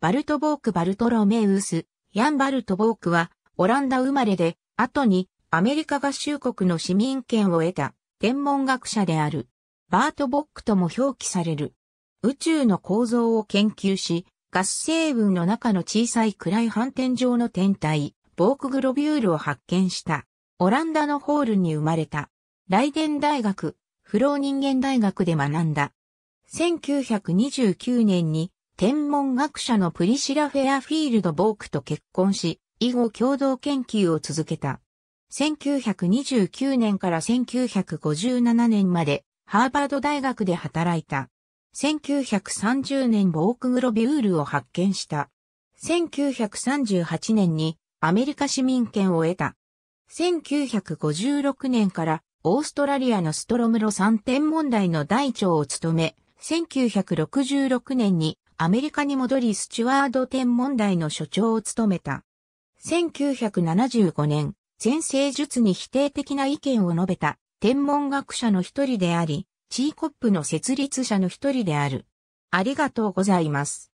バルトボーク・バルトロメウス、ヤン・バルトボークは、オランダ生まれで、後にアメリカ合衆国の市民権を得た天文学者である。バートボックとも表記される。宇宙の構造を研究し、ガス成分の中の小さい暗い斑点状の天体、ボークグロビュールを発見した。オランダのホールに生まれた。ライデン大学、フローニンゲン大学で学んだ。1929年に天文学者のプリシラ・フェアフィールド・ボークと結婚し、以後共同研究を続けた。1929年から1957年までハーバード大学で働いた。1930年ボークグロビュールを発見した。1938年にアメリカ市民権を得た。1956年からオーストラリアのストロムロ3天文台の台長を務め、1966年にアメリカに戻りスチュワード天文台の所長を務めた。1975年、占星術に否定的な意見を述べた天文学者の一人であり、CSICOPの設立者の一人である。ありがとうございます。